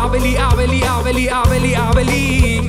Aveli, Aveli, Aveli, Aveli, Aveli, Aveli.